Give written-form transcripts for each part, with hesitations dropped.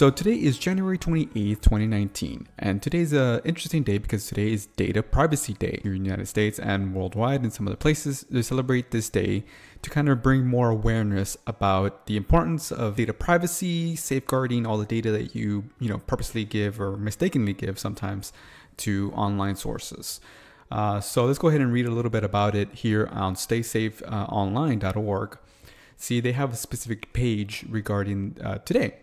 So today is January 28th, 2019, and today's an interesting day because today is Data Privacy Day here in the United States and worldwide. In some other places, they celebrate this day to kind of bring more awareness about the importance of data privacy, safeguarding all the data that you purposely give or mistakenly give sometimes to online sources. So let's go ahead and read a little bit about it here on StaySafeOnline.org. See, they have a specific page regarding today.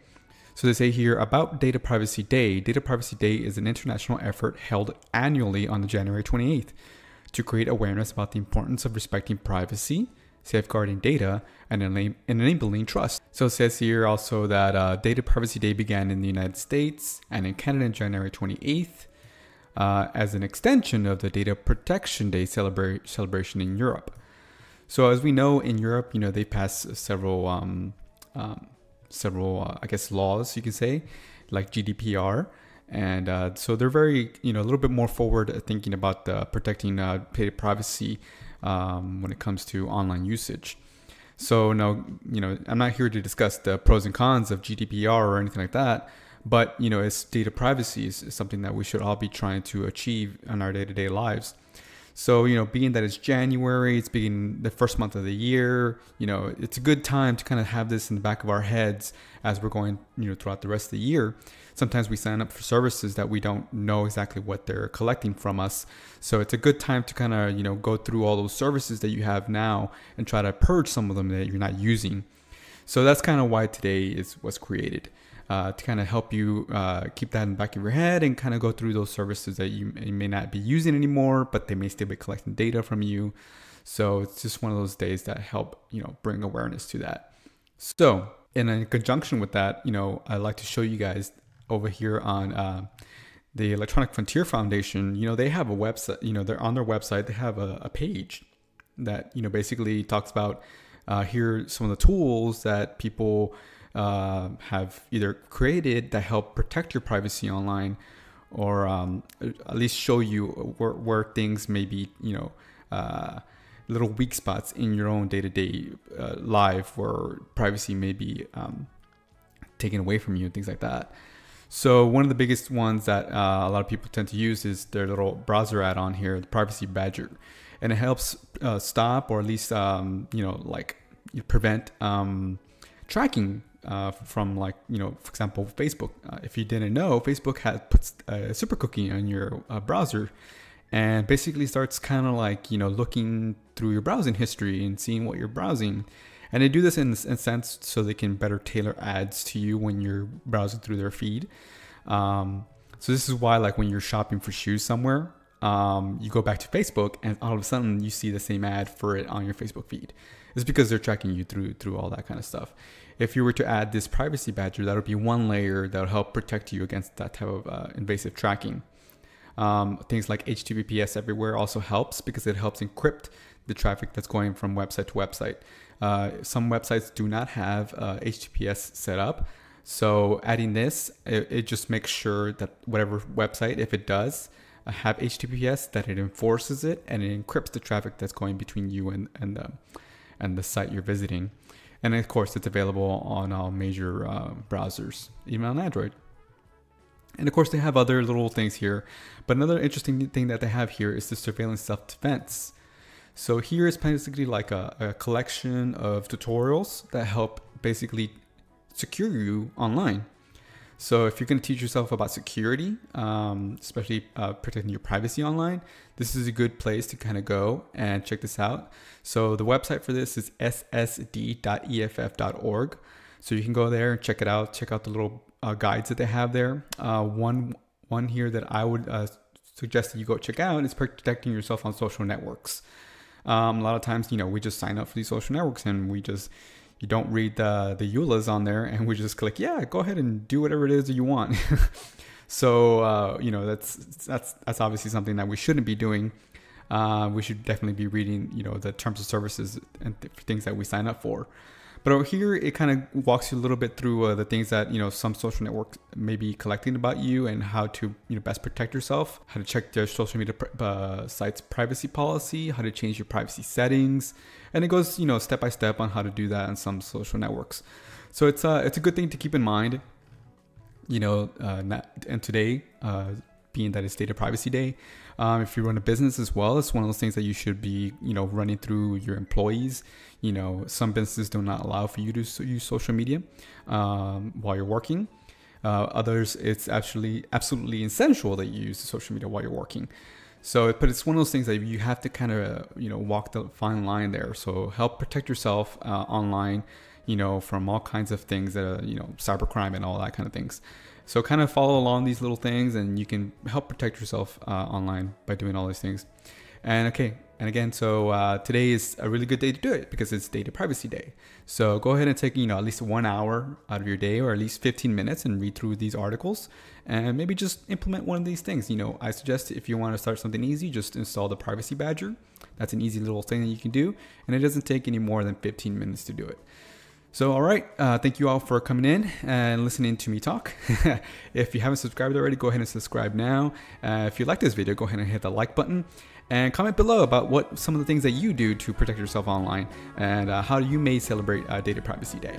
So they say here about Data Privacy Day. Data Privacy Day is an international effort held annually on January 28th to create awareness about the importance of respecting privacy, safeguarding data, and enabling trust. So it says here also that Data Privacy Day began in the United States and in Canada on January 28th as an extension of the Data Protection Day celebration in Europe. So as we know, in Europe, they passed several laws, you can say, like GDPR, and so they're very a little bit more forward thinking about protecting data privacy when it comes to online usage. So now I'm not here to discuss the pros and cons of GDPR or anything like that, but it's data privacy is something that we should all be trying to achieve in our day-to-day lives. So, being that it's January, it's being the first month of the year, it's a good time to kind of have this in the back of our heads as we're going, throughout the rest of the year. Sometimes we sign up for services that we don't know exactly what they're collecting from us. So it's a good time to kind of, go through all those services that you have now and try to purge some of them that you're not using. So that's kind of why today was created. To kind of help you keep that in the back of your head and kind of go through those services that you may not be using anymore, but they may still be collecting data from you. So it's just one of those days that help, bring awareness to that. So, and in conjunction with that, I'd like to show you guys over here on the Electronic Frontier Foundation. They have a website, they're on their website, they have a page that, basically talks about here are some of the tools that people have either created that help protect your privacy online, or at least show you where things may be, little weak spots in your own day-to-day life where privacy may be taken away from you and things like that. So one of the biggest ones that a lot of people tend to use is their little browser add-on here, the Privacy Badger, and it helps stop or at least prevent tracking from for example, Facebook. If you didn't know, Facebook puts a super cookie on your browser and basically starts kind of looking through your browsing history and seeing what you're browsing. And they do this in a sense so they can better tailor ads to you when you're browsing through their feed. So this is why, when you're shopping for shoes somewhere, you go back to Facebook and all of a sudden you see the same ad for it on your Facebook feed. It's because they're tracking you through all that kind of stuff. If you were to add this Privacy Badger, that would be one layer that would help protect you against that type of invasive tracking. Things like HTTPS Everywhere also helps because it helps encrypt the traffic that's going from website to website. Some websites do not have HTTPS set up. So adding this, it just makes sure that whatever website, if it does, have HTTPS, that it enforces it and it encrypts the traffic that's going between you and the site you're visiting. And of course, it's available on all major browsers, even on Android. And of course, they have other little things here. But another interesting thing that they have here is the surveillance self-defense. So here is basically like a collection of tutorials that help basically secure you online. So if you're going to teach yourself about security, especially protecting your privacy online, this is a good place to kind of go and check this out. So the website for this is ssd.eff.org. So you can go there and check it out. Check out the little guides that they have there. One here that I would suggest that you go check out is protecting yourself on social networks. A lot of times, we just sign up for these social networks and we just... You don't read the EULAs on there, and we just click, yeah, go ahead and do whatever it is that you want. So, that's obviously something that we shouldn't be doing. We should definitely be reading, the terms of services and things that we sign up for. But over here, it kind of walks you a little bit through the things that, some social networks may be collecting about you and how to, best protect yourself, how to check their social media site's privacy policy, how to change your privacy settings. And it goes, step by step on how to do that on some social networks. So it's a good thing to keep in mind. and today, being that it's Data Privacy Day, if you run a business as well, it's one of those things that you should be, running through your employees. Some businesses do not allow for you to use social media while you're working. Others, it's actually absolutely essential that you use the social media while you're working. So, but it's one of those things that you have to kind of, walk the fine line there. So help protect yourself online, from all kinds of things that are, cybercrime and all that kind of things. So kind of follow along these little things and you can help protect yourself online by doing all these things. And today is a really good day to do it because it's Data Privacy Day. So go ahead and take, at least 1 hour out of your day or at least 15 minutes and read through these articles and maybe just implement one of these things. I suggest if you want to start something easy, just install the Privacy Badger. That's an easy little thing that you can do. And it doesn't take any more than 15 minutes to do it. So, all right, thank you all for coming in and listening to me talk. If you haven't subscribed already, go ahead and subscribe now. If you like this video, go ahead and hit the like button and comment below about what some of the things that you do to protect yourself online and how you may celebrate Data Privacy Day.